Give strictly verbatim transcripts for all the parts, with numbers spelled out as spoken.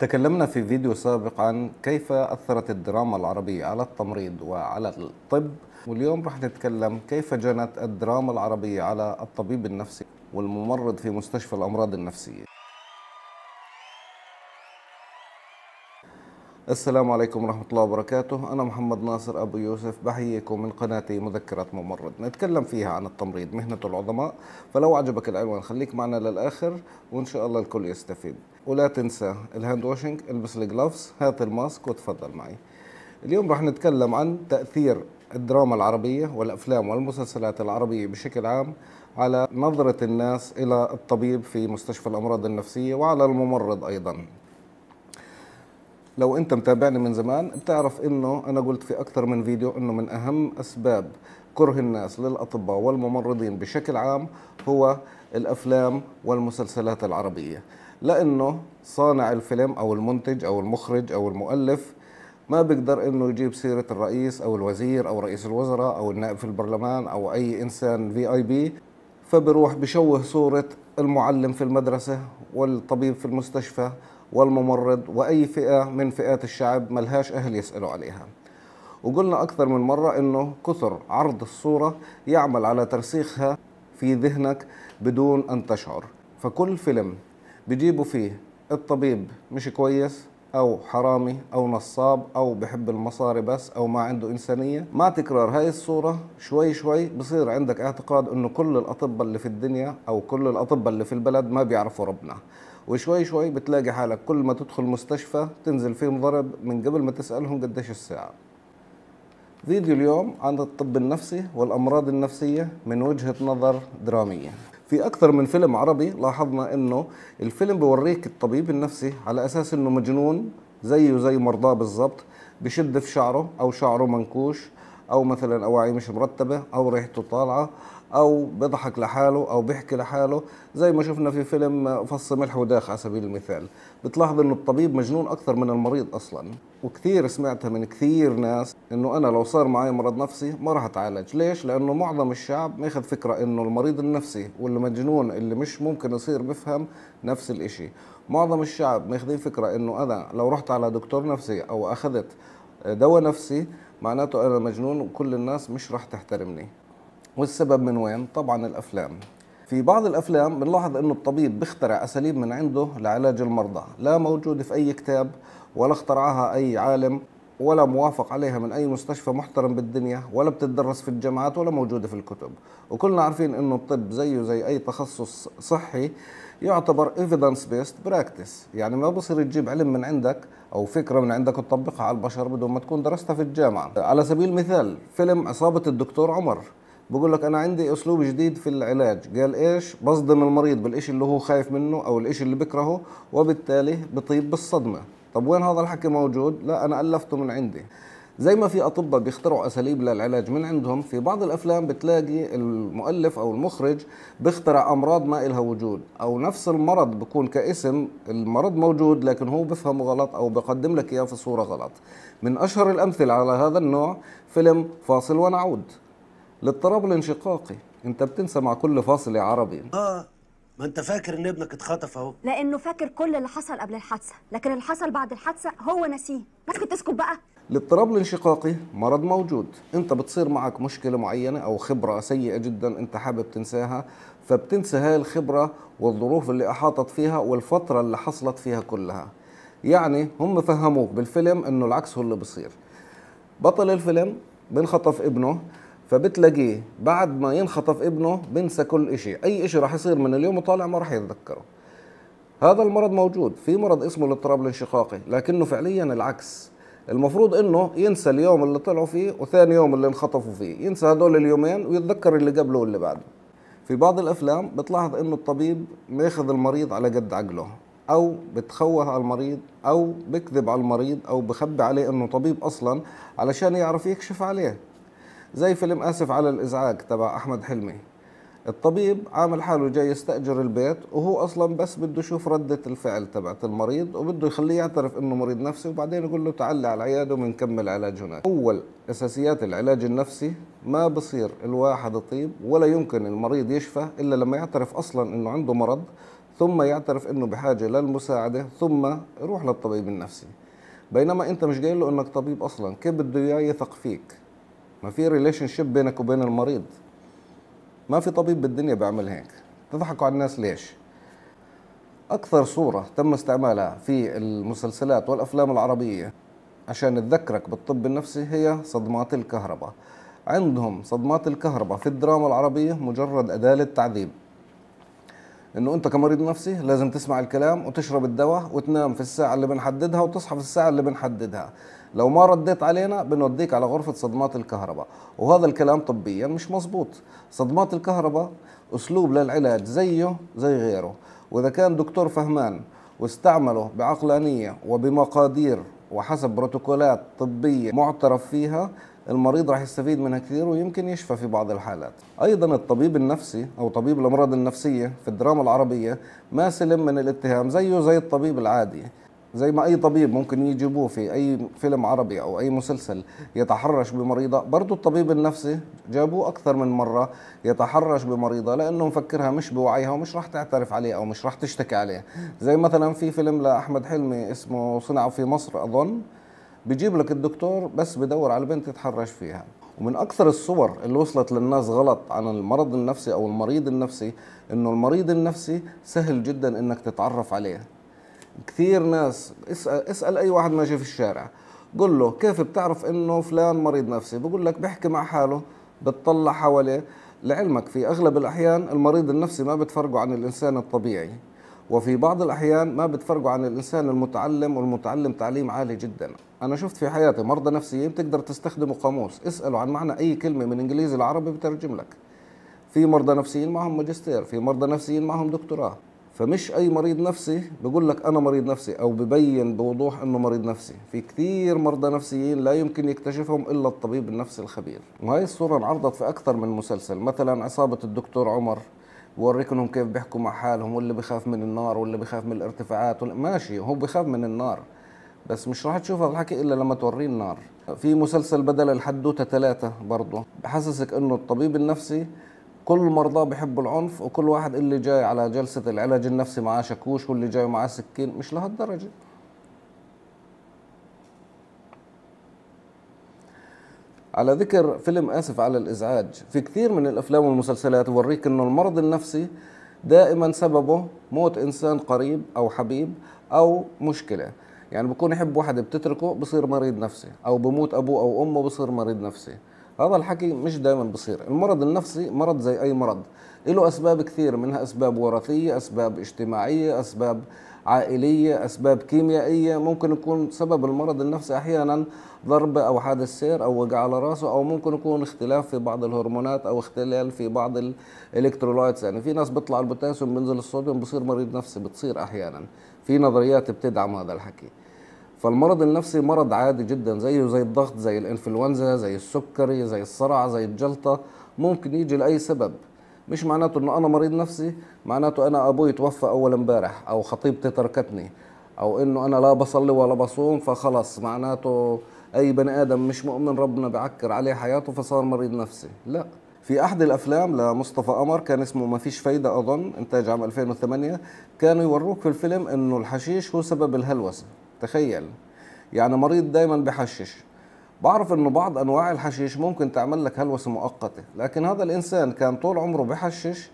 تكلمنا في فيديو سابق عن كيف أثرت الدراما العربية على التمريض وعلى الطب، واليوم راح نتكلم كيف جنت الدراما العربية على الطبيب النفسي والممرض في مستشفى الأمراض النفسية. السلام عليكم ورحمة الله وبركاته، أنا محمد ناصر أبو يوسف بحييكم من قناتي مذكرات ممرض، نتكلم فيها عن التمريض مهنة العظماء. فلو عجبك العنوان خليك معنا للآخر وإن شاء الله الكل يستفيد، ولا تنسى الهاند واشنج، البس الجلافز، هات الماسك وتفضل معي. اليوم راح نتكلم عن تأثير الدراما العربية والأفلام والمسلسلات العربية بشكل عام على نظرة الناس إلى الطبيب في مستشفى الأمراض النفسية وعلى الممرض أيضاً. لو انت متابعني من زمان بتعرف انه انا قلت في اكثر من فيديو انه من اهم اسباب كره الناس للاطباء والممرضين بشكل عام هو الافلام والمسلسلات العربية، لانه صانع الفيلم او المنتج او المخرج او المؤلف ما بيقدر انه يجيب سيرة الرئيس او الوزير او رئيس الوزراء او النائب في البرلمان او اي انسان في اي بي، فبروح بشوه صورة المعلم في المدرسة والطبيب في المستشفى والممرض وأي فئة من فئات الشعب ملهاش أهل يسألوا عليها. وقلنا أكثر من مرة إنه كثر عرض الصورة يعمل على ترسيخها في ذهنك بدون أن تشعر، فكل فيلم بيجيبوا فيه الطبيب مش كويس أو حرامي أو نصاب أو بحب المصاري بس أو ما عنده إنسانية، مع تكرار هاي الصورة شوي شوي بصير عندك اعتقاد إنه كل الأطباء اللي في الدنيا أو كل الأطباء اللي في البلد ما بيعرفوا ربنا، وشوي شوي بتلاقي حالك كل ما تدخل مستشفى تنزل فيهم ضرب من قبل ما تسألهم قديش الساعة. فيديو اليوم عن الطب النفسي والأمراض النفسية من وجهة نظر درامية. في أكثر من فيلم عربي لاحظنا إنه الفيلم بوريك الطبيب النفسي على أساس إنه مجنون زيه زي مرضاه بالضبط، بشد في شعره أو شعره منكوش أو مثلا أواعي مش مرتبة أو ريحته طالعة أو بيضحك لحاله أو بيحكي لحاله، زي ما شفنا في فيلم فص ملح وداخ على سبيل المثال. بتلاحظ إنه الطبيب مجنون أكثر من المريض أصلا، وكثير سمعتها من كثير ناس إنه أنا لو صار معي مرض نفسي ما راح أتعالج. ليش؟ لأنه معظم الشعب ماخذ فكرة إنه المريض النفسي والمجنون اللي مش ممكن يصير بفهم نفس الإشي. معظم الشعب ماخذين فكرة إنه أنا لو رحت على دكتور نفسي أو أخذت دواء نفسي معناته أنا مجنون وكل الناس مش راح تحترمني. والسبب من وين؟ طبعا الأفلام. في بعض الأفلام بنلاحظ أنه الطبيب بيخترع أساليب من عنده لعلاج المرضى لا موجودة في أي كتاب ولا اخترعها أي عالم ولا موافق عليها من أي مستشفى محترم بالدنيا ولا بتدرس في الجامعات ولا موجودة في الكتب. وكلنا عارفين أنه الطب زيه زي أي تخصص صحي يعتبر evidence based practice، يعني ما بصير تجيب علم من عندك أو فكرة من عندك وتطبقها على البشر بدون ما تكون درستها في الجامعة. على سبيل المثال فيلم عصابة الدكتور عمر بقول لك أنا عندي أسلوب جديد في العلاج، قال إيش؟ بصدم المريض بالإشي اللي هو خايف منه أو الإشي اللي بكرهه وبالتالي بطيب بالصدمة. طب وين هذا الحكي موجود؟ لا أنا ألفته من عندي. زي ما في أطباء بيخترعوا أساليب للعلاج من عندهم، في بعض الأفلام بتلاقي المؤلف أو المخرج بيخترع أمراض ما إلها وجود، أو نفس المرض بيكون كاسم المرض موجود لكن هو بفهمه غلط أو بقدم لك إياه في صورة غلط. من أشهر الأمثلة على هذا النوع فيلم فاصل ونعود للطراب الانشقاقي. انت بتنسى مع كل فاصل يا عربي. اه ما انت فاكر ان ابنك اتخطف اهو، لانه فاكر كل اللي حصل قبل الحادثه لكن اللي حصل بعد الحادثه هو ناسيه. ممكن تسكت بقى؟ الاضطراب الانشقاقي مرض موجود، انت بتصير معك مشكله معينه او خبره سيئه جدا انت حابب تنساها، فبتنسى هاي الخبره والظروف اللي احاطت فيها والفتره اللي حصلت فيها كلها. يعني هم فهموك بالفيلم انه العكس هو اللي بصير. بطل الفيلم بنخطف ابنه، فبتلاقيه بعد ما ينخطف ابنه بنسى كل إشي، أي إشي راح يصير من اليوم وطالع ما راح يتذكره. هذا المرض موجود، في مرض اسمه الاضطراب الانشقاقي لكنه فعليا العكس. المفروض إنه ينسى اليوم اللي طلعوا فيه وثاني يوم اللي انخطفوا فيه، ينسى هدول اليومين ويتذكر اللي قبله واللي بعده. في بعض الأفلام بتلاحظ إنه الطبيب بياخذ المريض على قد عقله، أو بتخوه على المريض أو بكذب على المريض أو بخبي عليه إنه طبيب أصلا علشان يعرف يكشف عليه. زي فيلم اسف على الازعاج تبع احمد حلمي، الطبيب عامل حاله جاي يستاجر البيت وهو اصلا بس بده يشوف رده الفعل تبعت المريض وبده يخليه يعترف انه مريض نفسي وبعدين يقول له تعال على العياده وبنكمل علاج هناك. اول اساسيات العلاج النفسي ما بصير الواحد يطيب ولا يمكن المريض يشفى الا لما يعترف اصلا انه عنده مرض ثم يعترف انه بحاجه للمساعده ثم روح للطبيب النفسي. بينما انت مش قايل له انك طبيب اصلا، كيف بده اياه يثق فيك؟ ما في ريليشن شيب بينك وبين المريض. ما في طبيب بالدنيا بيعمل هيك. تضحكوا على الناس ليش؟ اكثر صوره تم استعمالها في المسلسلات والافلام العربيه عشان تذكرك بالطب النفسي هي صدمات الكهرباء. عندهم صدمات الكهرباء في الدراما العربيه مجرد اداه للتعذيب، انه انت كمريض نفسي لازم تسمع الكلام وتشرب الدواء وتنام في الساعه اللي بنحددها وتصحى في الساعه اللي بنحددها، لو ما رديت علينا بنوديك على غرفه صدمات الكهرباء. وهذا الكلام طبيا مش مزبوط. صدمات الكهرباء اسلوب للعلاج زيه زي غيره، واذا كان دكتور فهمان واستعمله بعقلانيه وبمقادير وحسب بروتوكولات طبيه معترف فيها، المريض راح يستفيد منها كثير ويمكن يشفى في بعض الحالات. ايضا الطبيب النفسي او طبيب الامراض النفسيه في الدراما العربيه ما سلم من الاتهام، زيه زي الطبيب العادي. زي ما اي طبيب ممكن يجيبوه في اي فيلم عربي او اي مسلسل يتحرش بمريضه، برضه الطبيب النفسي جابوه اكثر من مره يتحرش بمريضه لانه مفكرها مش بوعيها ومش راح تعترف عليه او مش راح تشتكي عليه. زي مثلا في فيلم لاحمد حلمي اسمه صنع في مصر اظن، بيجيب لك الدكتور بس بدور على بنت يتحرش فيها. ومن اكثر الصور اللي وصلت للناس غلط عن المرض النفسي او المريض النفسي انه المريض النفسي سهل جدا انك تتعرف عليه. كثير ناس اسأل, اسأل أي واحد ماشي في الشارع قل له كيف بتعرف إنه فلان مريض نفسي، بقول لك بحكي مع حاله، بتطلع حواليه. لعلمك في أغلب الأحيان المريض النفسي ما بتفرقوا عن الإنسان الطبيعي، وفي بعض الأحيان ما بتفرقوا عن الإنسان المتعلم والمتعلم تعليم عالي جدا. أنا شفت في حياتي مرضى نفسيين بتقدر تستخدموا قاموس، اسألوا عن معنى أي كلمة من إنجليزي لعربي بترجم لك. في مرضى نفسيين معهم ماجستير، في مرضى نفسيين معهم دكتوراه. فمش أي مريض نفسي بقول لك أنا مريض نفسي أو ببين بوضوح أنه مريض نفسي. في كثير مرضى نفسيين لا يمكن يكتشفهم إلا الطبيب النفسي الخبير. وهي الصورة انعرضت في أكثر من مسلسل، مثلا عصابة الدكتور عمر بوريكم كيف بيحكوا مع حالهم، واللي بخاف من النار واللي بخاف من الارتفاعات. ماشي، هو بخاف من النار بس مش راح تشوف هذا الحكي إلا لما توريه النار. في مسلسل بدل الحدوته ثلاثه برضه بحسسك أنه الطبيب النفسي كل مرضاه بيحبوا العنف، وكل واحد اللي جاي على جلسة العلاج النفسي معاه شاكوش واللي جاي معاه سكين. مش لهالدرجة. على ذكر فيلم آسف على الازعاج، في كثير من الافلام والمسلسلات يوريك انه المرض النفسي دائما سببه موت انسان قريب او حبيب او مشكلة. يعني بكون يحب واحد بتتركه بصير مريض نفسي، او بموت ابوه او امه بصير مريض نفسي. هذا الحكي مش دائما بصير. المرض النفسي مرض زي أي مرض، له أسباب كثير، منها أسباب وراثية، أسباب اجتماعية، أسباب عائلية، أسباب كيميائية. ممكن يكون سبب المرض النفسي أحيانا ضربة أو حادث سير أو وقع على راسه، أو ممكن يكون اختلاف في بعض الهرمونات أو اختلال في بعض الإلكترولايتس. يعني في ناس بيطلع البوتاسيوم بينزل الصوديوم بصير مريض نفسي، بتصير أحيانا. في نظريات بتدعم هذا الحكي. فالمرض النفسي مرض عادي جدا، زيه زي الضغط، زي الانفلونزا، زي السكري، زي الصرع، زي الجلطة. ممكن يجي لأي سبب. مش معناته انه انا مريض نفسي معناته انا ابوي توفى اول امبارح، او خطيبتي تركتني، او انه انا لا بصلي ولا بصوم فخلص معناته اي بني ادم مش مؤمن ربنا بعكر عليه حياته فصار مريض نفسي. لا. في احد الافلام لمصطفى قمر كان اسمه ما فيش فايدة اظن، انتاج عام ألفين وثمانية، كانوا يوروك في الفيلم انه الحشيش هو سبب الهلوسة. تخيل، يعني مريض دايما بحشش. بعرف انه بعض انواع الحشيش ممكن تعمل لك هلوسة مؤقتة، لكن هذا الانسان كان طول عمره بحشش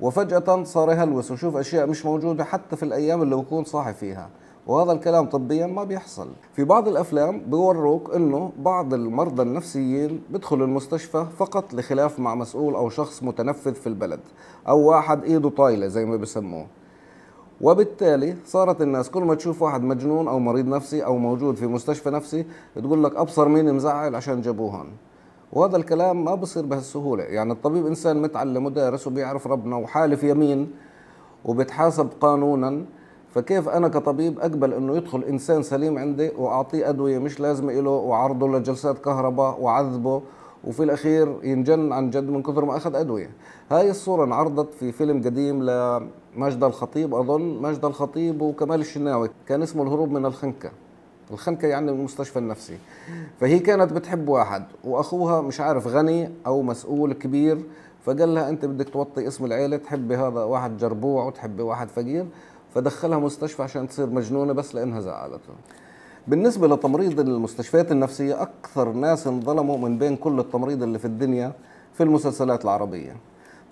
وفجأة صار يهلوس ويشوف اشياء مش موجودة حتى في الايام اللي بكون صاحي فيها، وهذا الكلام طبيا ما بيحصل. في بعض الافلام بيوروك انه بعض المرضى النفسيين بدخلوا المستشفى فقط لخلاف مع مسؤول او شخص متنفذ في البلد، او واحد ايده طايلة زي ما بسموه. وبالتالي صارت الناس كل ما تشوف واحد مجنون او مريض نفسي او موجود في مستشفى نفسي تقول لك ابصر مين مزعل عشان جابوه هون. وهذا الكلام ما بصير بهالسهوله. يعني الطبيب انسان متعلم ودارس وبيعرف ربنا وحالف يمين وبتحاسب قانونا، فكيف انا كطبيب اقبل انه يدخل انسان سليم عندي واعطيه ادويه مش لازمه له واعرضه لجلسات كهرباء وعذبه وفي الاخير ينجن عن جد من كثر ما اخذ ادويه. هاي الصوره انعرضت في فيلم قديم لماجدة الخطيب اظن، ماجدة الخطيب وكمال الشناوي، كان اسمه الهروب من الخنكة. الخنكة يعني المستشفى النفسي. فهي كانت بتحب واحد واخوها مش عارف غني او مسؤول كبير، فقال لها انت بدك توطي اسم العيلة، تحبي هذا واحد جربوع وتحبي واحد فقير، فدخلها مستشفى عشان تصير مجنونة بس لانها زعلته. بالنسبة لتمريض المستشفيات النفسية، اكثر ناس انظلموا من بين كل التمريض اللي في الدنيا في المسلسلات العربية.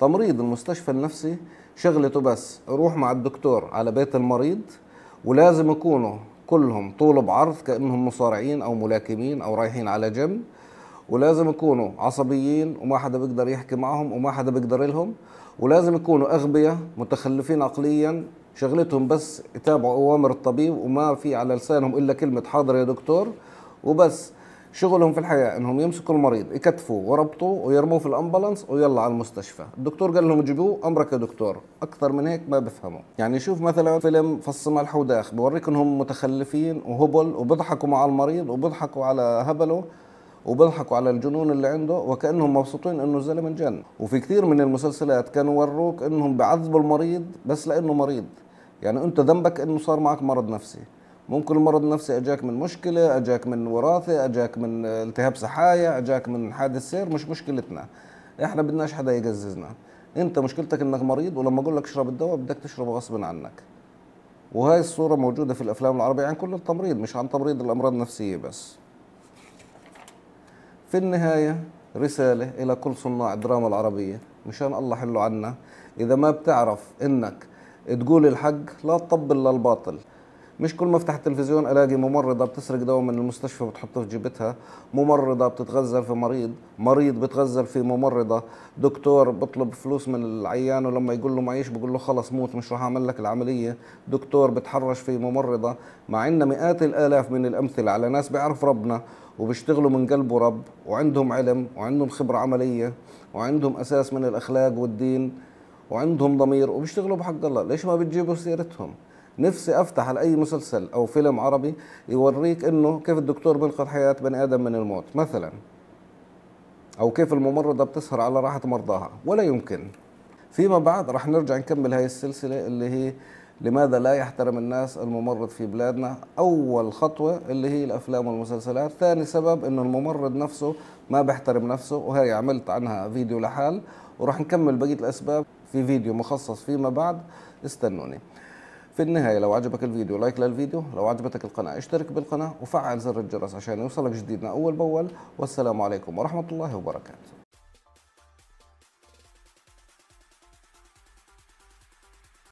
تمريض المستشفى النفسي شغلته بس روح مع الدكتور على بيت المريض، ولازم يكونوا كلهم طول بعرض كأنهم مصارعين أو ملاكمين أو رايحين على جيم، ولازم يكونوا عصبيين وما حدا بيقدر يحكي معهم وما حدا بيقدر لهم، ولازم يكونوا أغبياء متخلفين عقليا، شغلتهم بس يتابعوا أوامر الطبيب وما في على لسانهم إلا كلمة حاضر يا دكتور وبس. شغلهم في الحياة انهم يمسكوا المريض يكتفوه وربطوه ويرموه في الامبلانس ويلا على المستشفى. الدكتور قال لهم جيبوه، امرك يا دكتور، اكثر من هيك ما بفهموا. يعني شوف مثلا فيلم فص ملح وداخ، بوريك انهم متخلفين وهبل وبيضحكوا مع المريض وبيضحكوا على هبله وبيضحكوا على الجنون اللي عنده وكانهم مبسوطين انه الزلمه انجن. وفي كثير من المسلسلات كانوا وروك انهم بعذبوا المريض بس لانه مريض، يعني انت ذنبك انه صار معك مرض نفسي. ممكن المرض النفسي اجاك من مشكله، اجاك من وراثه، اجاك من التهاب سحايا، اجاك من حادث سير، مش مشكلتنا احنا، بدناش حدا يقززنا، انت مشكلتك انك مريض ولما اقول لك اشرب الدواء بدك تشربه غصب عنك. وهي الصوره موجوده في الافلام العربيه عن كل التمريض، مش عن تمريض الامراض النفسيه بس. في النهايه رساله الى كل صناع الدراما العربيه، مشان الله حلوا عنا، اذا ما بتعرف انك تقول الحق لا تطبل للباطل. مش كل ما افتح التلفزيون الاقي ممرضه بتسرق دواء من المستشفى وبتحطه في جيبتها، ممرضه بتتغزل في مريض، مريض بتغزل في ممرضه، دكتور بطلب فلوس من العيان ولما يقول له معيش بقول له خلص موت مش راح اعمل لك العمليه، دكتور بتحرش في ممرضه، مع ان مئات الالاف من الامثله على ناس بيعرف ربنا وبيشتغلوا من قلبه رب وعندهم علم وعندهم خبره عمليه وعندهم اساس من الاخلاق والدين وعندهم ضمير وبيشتغلوا بحق الله، ليش ما بتجيبوا سيرتهم؟ نفسي افتح على اي مسلسل او فيلم عربي يوريك انه كيف الدكتور بينقذ حياه بني ادم من الموت مثلا، او كيف الممرضه بتسهر على راحه مرضاها، ولا يمكن. فيما بعد رح نرجع نكمل هاي السلسله اللي هي لماذا لا يحترم الناس الممرض في بلادنا. اول خطوه اللي هي الافلام والمسلسلات، ثاني سبب انه الممرض نفسه ما بيحترم نفسه، وهي عملت عنها فيديو لحال، ورح نكمل بقيه الاسباب في فيديو مخصص فيما بعد، استنوني. في النهاية لو عجبك الفيديو لايك للفيديو، لو عجبتك القناة اشترك بالقناة وفعل زر الجرس عشان يوصلك جديدنا أول بأول، والسلام عليكم ورحمة الله وبركاته.